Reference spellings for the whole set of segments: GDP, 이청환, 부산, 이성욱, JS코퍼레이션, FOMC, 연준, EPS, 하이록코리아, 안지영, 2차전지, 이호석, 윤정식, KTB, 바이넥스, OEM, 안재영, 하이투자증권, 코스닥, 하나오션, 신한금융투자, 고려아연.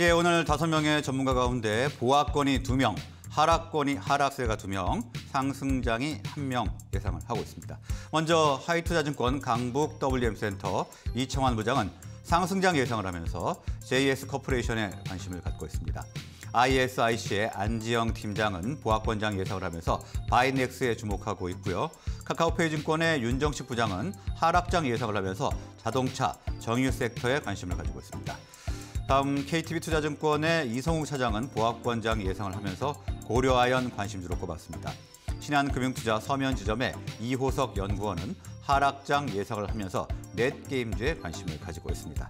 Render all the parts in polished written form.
예, 오늘 5명의 전문가 가운데 보합권이 2명, 하락세가 2명, 상승장이 1명 예상을 하고 있습니다. 먼저 하이투자증권 강북 WM센터 이청환 부장은 상승장 예상을 하면서 JS코퍼레이션에 관심을 갖고 있습니다. ISIC의 안지영 팀장은 보합권장 예상을 하면서 바이넥스에 주목하고 있고요. 카카오페이증권의 윤정식 부장은 하락장 예상을 하면서 자동차, 정유 섹터에 관심을 가지고 있습니다. 다음 KTB 투자증권의 이성욱 차장은 보합권장 예상을 하면서 고려아연 관심주로 꼽았습니다. 신한금융투자 서면 지점의 이호석 연구원은 하락장 예상을 하면서 넷게임즈에 관심을 가지고 있습니다.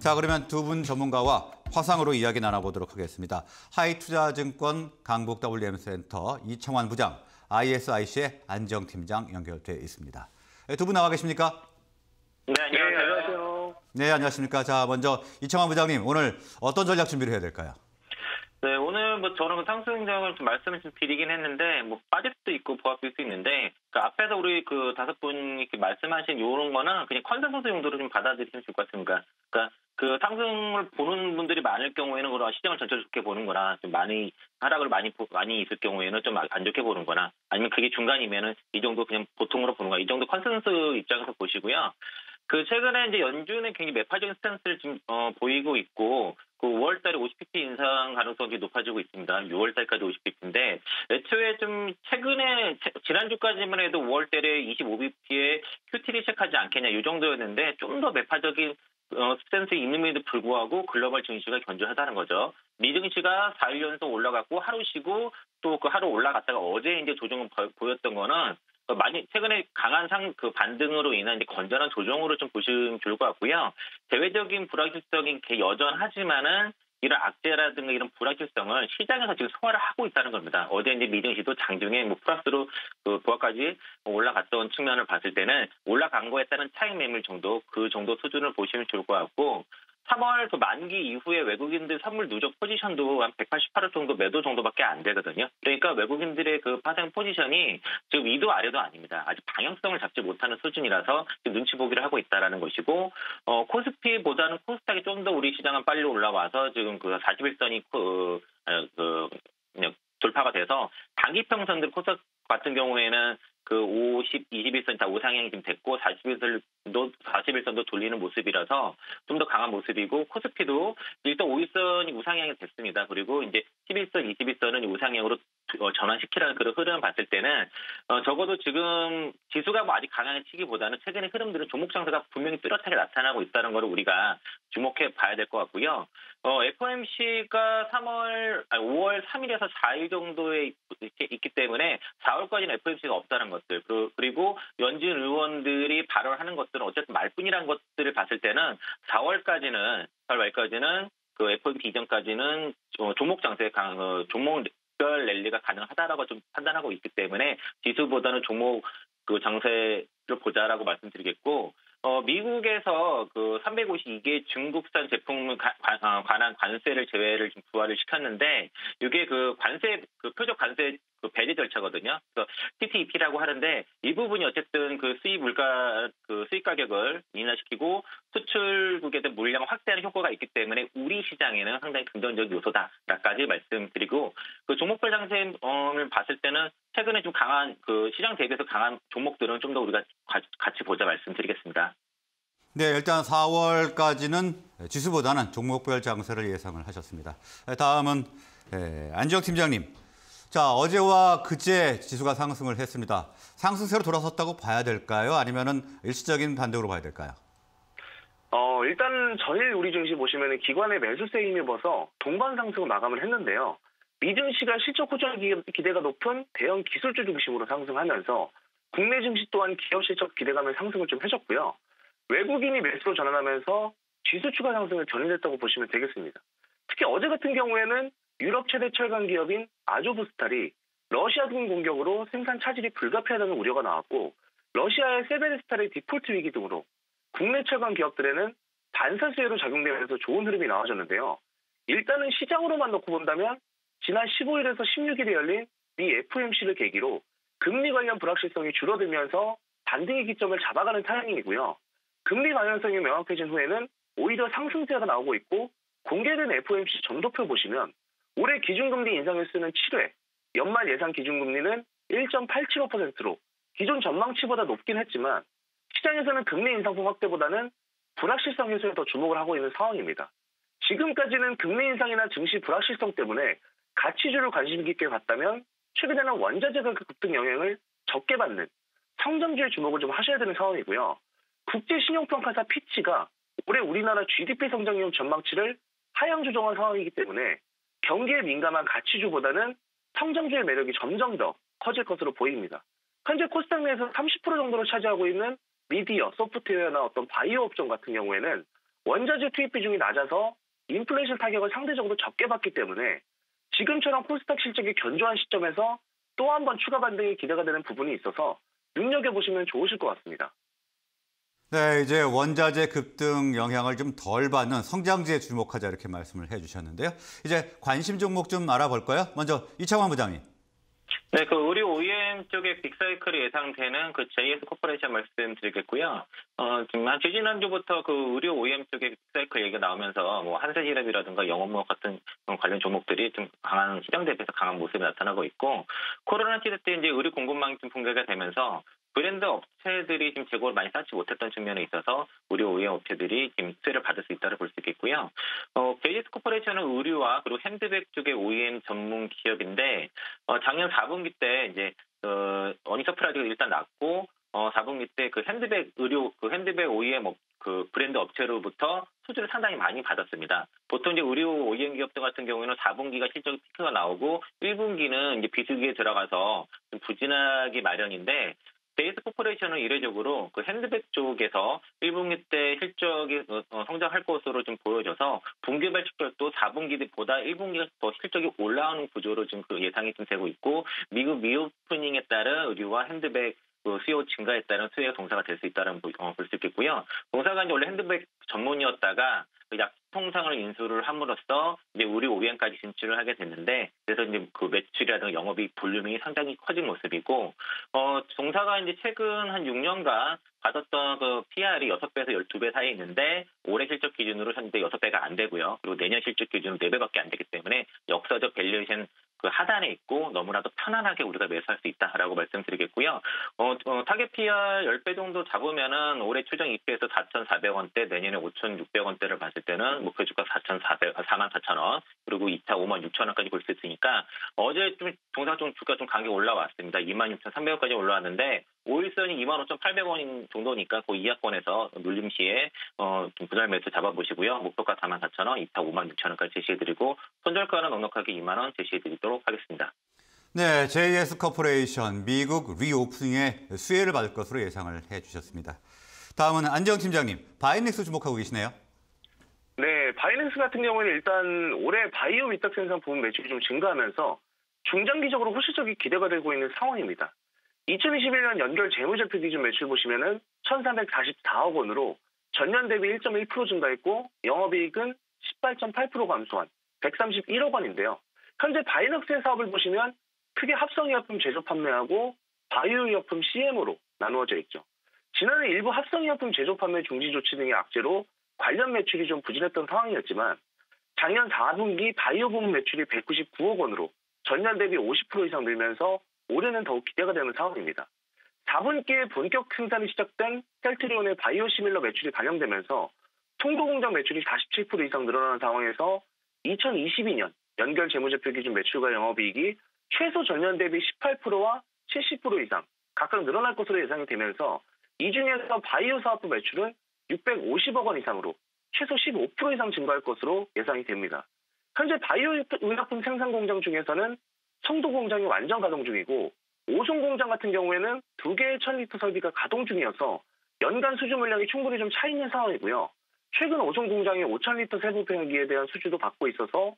자, 그러면 두 분 전문가와 화상으로 이야기 나눠보도록 하겠습니다. 하이투자증권 강북 WM센터 이청환 부장, ISIC의 안정 팀장 연결돼 있습니다. 두 분 나와 계십니까? 네, 안녕하세요. 네, 안녕하십니까. 자, 먼저 이청환 부장님, 오늘 어떤 전략 준비를 해야 될까요? 네, 오늘 뭐 저는 상승장을 좀 말씀을 좀 드리긴 했는데, 뭐 빠질 수도 있고 보합일 수도 있는데, 그러니까 앞에서 우리 그 5분이 이렇게 말씀하신 요런 거는 그냥 컨센서스 용도로 좀 받아들이시면 좋을 것 같습니다. 그러니까 그 상승을 보는 분들이 많을 경우에는 그런 시장을 전체적으로 좋게 보는 거나, 좀 많이 하락을 많이 있을 경우에는 좀 안 좋게 보는 거나, 아니면 그게 중간이면은 이 정도 그냥 보통으로 보는 거, 이 정도 컨센서스 입장에서 보시고요. 그 최근에 이제 연준은 굉장히 매파적인 스탠스를 지금 보이고 있고, 그 5월달에 50bp 인상 가능성이 높아지고 있습니다. 6월달까지 50bp인데 애초에 좀 최근에 지난주까지만 해도 5월달에 25bp에 QT를 체크하지 않겠냐 이 정도였는데, 좀 더 매파적인 스탠스에 있음에도 불구하고 글로벌 증시가 견조하다는 거죠. 미 증시가 4일 연속 올라갔고 하루 쉬고 또 그 하루 올라갔다가 어제 이제 조정을 보였던 거는, 많이 최근에 강한 그 반등으로 인한 이제 건전한 조정으로 좀 보시면 좋을 것 같고요. 대외적인 불확실성이 여전하지만은 이런 악재라든가 이런 불확실성을 시장에서 지금 소화를 하고 있다는 겁니다. 어제 이제 미증시도 장중에 뭐 플러스로 그 보합까지 올라갔던 측면을 봤을 때는 올라간 거에 따른 차익 매물 정도, 그 정도 수준을 보시면 좋을 것 같고, 3월 그 만기 이후에 외국인들 선물 누적 포지션도 한 188억 정도 매도 정도밖에 안 되거든요. 그러니까 외국인들의 그 파생 포지션이 지금 위도 아래도 아닙니다. 아직 방향성을 잡지 못하는 수준이라서 눈치 보기를 하고 있다라는 것이고, 코스피보다는 코스닥이 좀 더 우리 시장은 빨리 올라와서 지금 그 41선이 돌파가 돼서 단기 평선들 코스닥 같은 경우에는 그 21선이 다 우상향이 좀 됐고 41선도 돌리는 모습이라서 좀 더 강한 모습이고, 코스피도 일단 5일선이 우상향이 됐습니다. 그리고 이제 11선, 21선은 우상향으로 전환시키라는 그런 흐름 봤을 때는 적어도 지금 지수가 뭐 아직 강하게 치기보다는 최근의 흐름들은 종목 장세가 분명히 뚜렷하게 나타나고 있다는 걸 우리가 주목해 봐야 될 것 같고요. FOMC가 5월 3일에서 4일 정도에 있기 때문에 4월까지는 FOMC가 없다는 것들, 그리고 연준 의원들이 발언하는 것들은 어쨌든 말뿐이라는 것들을 봤을 때는 4월 말까지는 그 FOMC 이전까지는 종목 장세 종목별 랠리가 가능하다라고 좀 판단하고 있기 때문에 지수보다는 종목 그 장세를 보자라고 말씀드리겠고, 미국에서 그 352개 중국산 제품에 관한 관세를 제외를 좀 부과를 시켰는데, 이게 그 관세, 그 표적 관세 그 배제 절차거든요. 그래서 TTEP라고 하는데, 이 부분이 어쨌든 그 수입 가격을 인하시키고 수출국에 대한 물량을 확대하는 효과가 있기 때문에 우리 시장에는 상당히 긍정적 요소다라까지 말씀드리고, 그 종목별 장세를 봤을 때는 최근에 좀 강한 그 시장 대비해서 강한 종목들은 좀 더 우리가 같이 보자 말씀드리겠습니다. 네, 일단 4월까지는 지수보다는 종목별 장세를 예상을 하셨습니다. 다음은 안지영 팀장님. 자, 어제와 그제 지수가 상승을 했습니다. 상승세로 돌아섰다고 봐야 될까요? 아니면은 일시적인 반등으로 봐야 될까요? 일단 전일 우리 증시 보시면은 기관의 매수세에 힘입어서 동반 상승으로 마감을 했는데요. 미 증시가 실적 호전 기대가 높은 대형 기술주 중심으로 상승하면서 국내 증시 또한 기업 실적 기대감에 상승을 좀 해줬고요. 외국인이 매수로 전환하면서 지수 추가 상승을 견인했다고 보시면 되겠습니다. 특히 어제 같은 경우에는 유럽 최대 철강 기업인 아조브스탈이 러시아군 공격으로 생산 차질이 불가피하다는 우려가 나왔고, 러시아의 세베르스탈의 디폴트 위기 등으로 국내 철강 기업들에는 반사 수혜로 작용되면서 좋은 흐름이 나와졌는데요. 일단은 시장으로만 놓고 본다면 지난 15일에서 16일에 열린 미 FOMC를 계기로 금리 관련 불확실성이 줄어들면서 반등의 기점을 잡아가는 타이밍이고요. 금리 방향성이 명확해진 후에는 오히려 상승세가 나오고 있고, 공개된 FOMC 점도표 보시면 올해 기준금리 인상 횟수는 7회, 연말 예상 기준금리는 1.875%로 기존 전망치보다 높긴 했지만 시장에서는 금리 인상폭 확대보다는 불확실성 해소에 더 주목을 하고 있는 상황입니다. 지금까지는 금리 인상이나 증시 불확실성 때문에 가치주를 관심 깊게 봤다면 최근에는 원자재 가격 급등 영향을 적게 받는 성장주의 주목을 좀 하셔야 되는 상황이고요. 국제신용평가사 피치가 올해 우리나라 GDP 성장률 전망치를 하향 조정한 상황이기 때문에 경기에 민감한 가치주보다는 성장주의 매력이 점점 더 커질 것으로 보입니다. 현재 코스닥 내에서 30% 정도를 차지하고 있는 미디어, 소프트웨어나 어떤 바이오 업종 같은 경우에는 원자재 투입 비중이 낮아서 인플레이션 타격을 상대적으로 적게 받기 때문에 지금처럼 코스닥 실적이 견조한 시점에서 또 한 번 추가 반등이 기대가 되는 부분이 있어서 눈여겨보시면 좋으실 것 같습니다. 네, 이제 원자재 급등 영향을 좀 덜 받는 성장주에 주목하자 이렇게 말씀을 해주셨는데요. 이제 관심 종목 좀 알아볼까요? 먼저 이창환 부장님. 네, 그 의류 OEM 쪽의 빅사이클이 예상되는 그 JS코퍼레이션 말씀드리겠고요. 지금 한 지난주부터 그 의류 OEM 쪽의 빅사이클 얘기가 나오면서 뭐 한세지랩이라든가 영업무역 같은 관련 종목들이 좀 강한 시장 대비해서 강한 모습이 나타나고 있고 코로나 시대 때 이제 의류 공급망이 좀 붕괴가 되면서 브랜드 업체들이 지금 재고를 많이 쌓지 못했던 측면에 있어서 의류 OEM 업체들이 지금 수혜를 받을 수 있다고 볼 수 있겠고요. JS코퍼레이션은 의류와 그리고 핸드백 쪽의 OEM 전문 기업인데 작년 4분기 때 이제 어닝서프라이즈가 일단 났고 4분기 때 그 핸드백 의류 그 핸드백 OEM 그 브랜드 업체로부터 수주를 상당히 많이 받았습니다. 보통 이제 의류 OEM 기업들 같은 경우에는 4분기가 실적이 피크가 나오고 1분기는 이제 비수기에 들어가서 좀 부진하기 마련인데. JS코퍼레이션은 이례적으로 그 핸드백 쪽에서 1분기 때 실적이 성장할 것으로 좀 보여져서 분기별 실적도 4분기보다 1분기가 더 실적이 올라오는 구조로 지금 그 예상이 좀 되고 있고 미국 리오프닝에 따른 의류와 핸드백 수요 증가에 따른 수혜가 동사가 될 수 있다는 볼 수 있겠고요. 동사가 이제 원래 핸드백 전문이었다가 약통상을 인수를 함으로써 이제 우리 OEM까지 진출을 하게 됐는데 그래서 이제 그 매출이라든가 영업이익 볼륨이 상당히 커진 모습이고 동사가 이제 최근 한 6년간 받았던 그 PR이 6배에서 12배 사이에 있는데 올해 실적 기준으로 현재 6배가 안 되고요. 그리고 내년 실적 기준으로 4배밖에 안 되기 때문에 역사적 밸류에이션 그 하단에 있고 너무나도 편안하게 우리가 매수할 수 있다라고 말씀드리겠고요. 타겟 PR 10배 정도 잡으면은 올해 추정 EPS 4,400원대, 내년에 5,600원대를 봤을 때는 목표 주가 44,000원, 그리고 2차 56,000원까지 볼 수 있으니까 어제 좀 동상 좀 주가 좀 강하게 올라왔습니다. 26,300원까지 올라왔는데 오일선이 25,800원 정도니까 그 이하권에서 눌림 시에 좀 분할 매수 잡아보시고요. 목표가 44,000원, 2차 56,000원까지 제시해드리고 손절가는 넉넉하게 2만 원 제시해드리도록 하겠습니다. 네, JS 코퍼레이션 미국 리오프닝의 수혜를 받을 것으로 예상을 해주셨습니다. 다음은 안재영 팀장님, 바이넥스 주목하고 계시네요. 네, 바이넥스 같은 경우는 일단 올해 바이오 위탁 생산 부문 매출이 좀 증가하면서 중장기적으로 호실적인 기대가 되고 있는 상황입니다. 2021년 연결 재무제표 기준 매출 보시면은 1,344억 원으로 전년 대비 1.1% 증가했고 영업이익은 18.8% 감소한 131억 원인데요. 현재 바이넥스의 사업을 보시면 크게 합성의약품 제조 판매하고 바이오의약품 CMO로 나누어져 있죠. 지난해 일부 합성의약품 제조 판매 중지 조치 등의 악재로 관련 매출이 좀 부진했던 상황이었지만 작년 4분기 바이오 부문 매출이 199억 원으로 전년 대비 50% 이상 늘면서 올해는 더욱 기대가 되는 상황입니다. 4분기에 본격 생산이 시작된 셀트리온의 바이오 시밀러 매출이 반영되면서 통도 공장 매출이 47% 이상 늘어나는 상황에서 2022년 연결 재무제표 기준 매출과 영업이익이 최소 전년 대비 18%와 70% 이상 각각 늘어날 것으로 예상이 되면서 이 중에서 바이오 사업부 매출은 650억 원 이상으로 최소 15% 이상 증가할 것으로 예상이 됩니다. 현재 바이오 의약품 생산 공장 중에서는 성도 공장이 완전 가동 중이고 오송 공장 같은 경우에는 2개의 1,000리터 설비가 가동 중이어서 연간 수주 물량이 충분히 좀 차 있는 상황이고요. 최근 오송 공장의 5,000리터 세부 배기에 대한 수주도 받고 있어서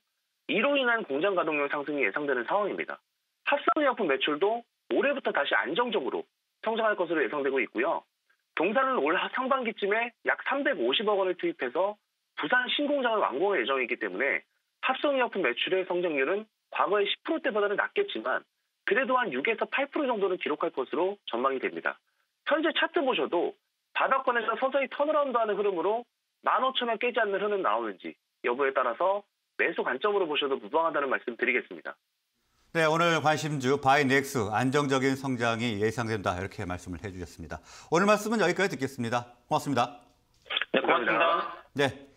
이로 인한 공장 가동률 상승이 예상되는 상황입니다. 합성의약품 매출도 올해부터 다시 안정적으로 성장할 것으로 예상되고 있고요. 동사는 올 상반기쯤에 약 350억 원을 투입해서 부산 신공장을 완공할 예정이기 때문에 합성의약품 매출의 성장률은 과거의 10%대보다는 낮겠지만 그래도 한 6에서 8% 정도는 기록할 것으로 전망이 됩니다. 현재 차트 보셔도 바닥권에서 서서히 턴어라운드하는 흐름으로 15,000원 깨지 않는 흐름 나오는지 여부에 따라서 매수 관점으로 보셔도 무방하다는 말씀드리겠습니다. 네, 오늘 관심주 바이넥스 안정적인 성장이 예상된다 이렇게 말씀을 해주셨습니다. 오늘 말씀은 여기까지 듣겠습니다. 고맙습니다. 네, 고맙습니다. 네.